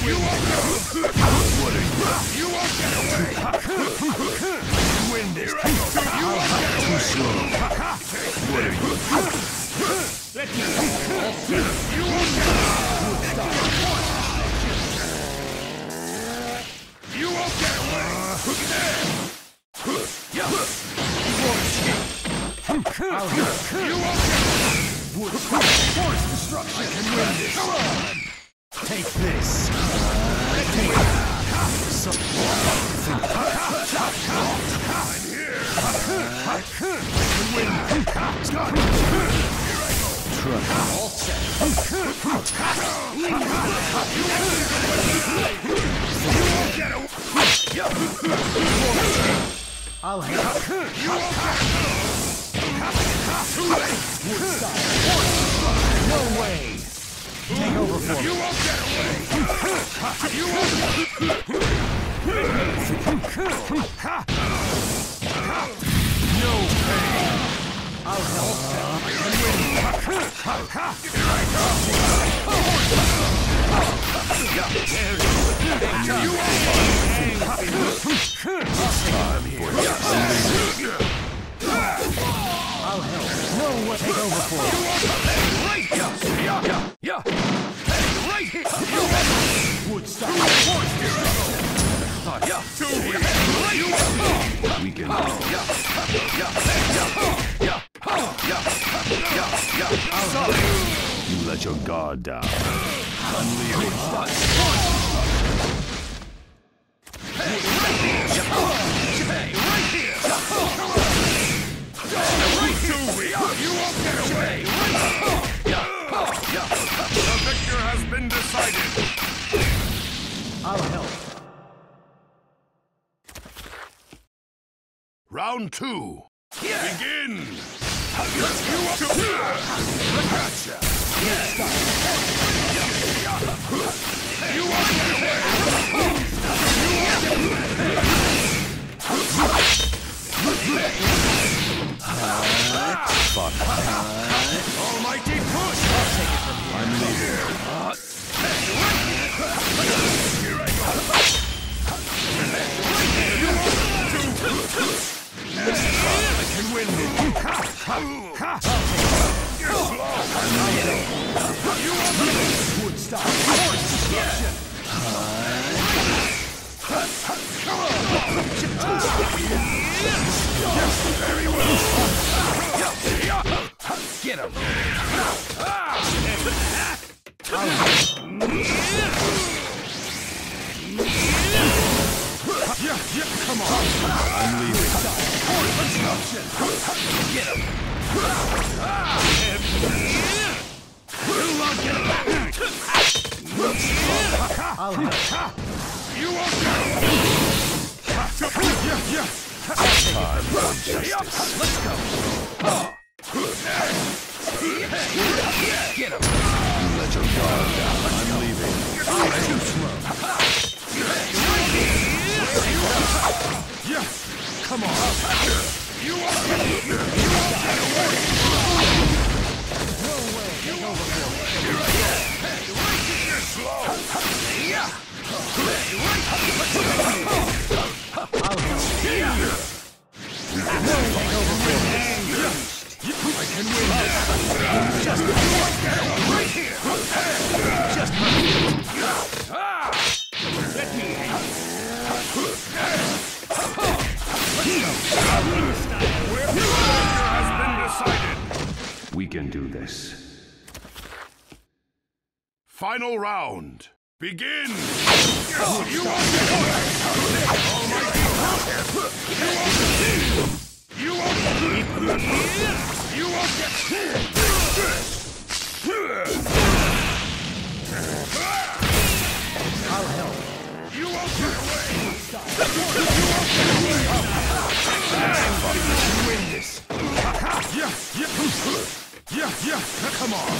You won't go! You won't get away! Win this! You won't get away! Let me see! You won't get away! You won't get away! You won't get away! Force destruction! I can win this! Come on! Take this. I'm here. I can win. I'll have. No way. Take over for me. You won't get away! You won't get no pain! I'll help and win! Here I come! You I'll help. No way! Take over for me! We can you let your guard down. The victor has been decided. I'll help. Round two. Yeah. Begin. Almighty push. I'll take it from you. I'm leader. Here I go. I can win this. Very well. Get him. Come on. I'm leaving. Get him! You won't get away! I'll help. You won't get away! Time for justice. Let's go! Get him! You let your guard down. I'm leaving. I'm too slow. Come on! You won't get away! No way! You won't get away! Hey, right here! Slow! Yeah! Hey, right here! I can win this! Just right here! Just let me Let's go! We can do this. Final round. Begin! You won't get away! You won't get away! You won't get I'll help. You won't get away! You win this! Come on!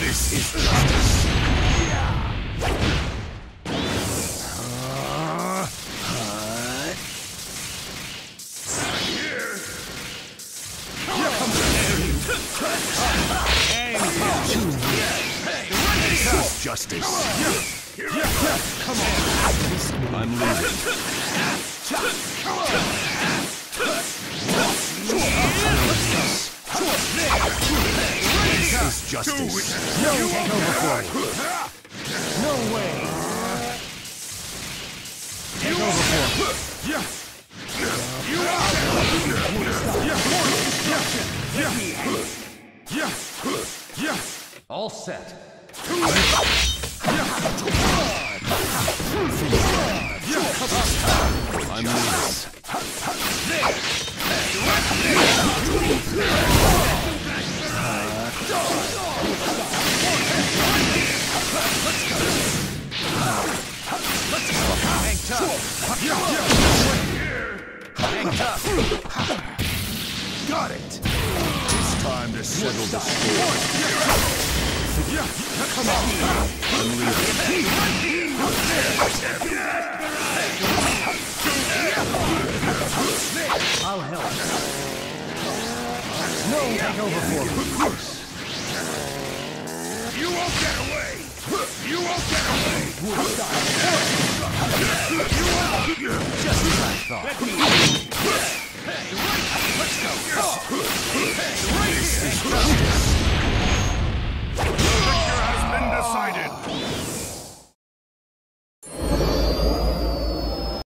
This is justice. justice. Come on. I'm leaving. This is justice. No overflow. No way. Take over for him. You are all set. I'm got it! It's time to settle the score. Come on! I'll help. No takeover for me. You won't get away! You won't get away! You will! Just as I thought. Let me... Hey, right! Let's go! Hey, right! This is justice! The victor has been decided!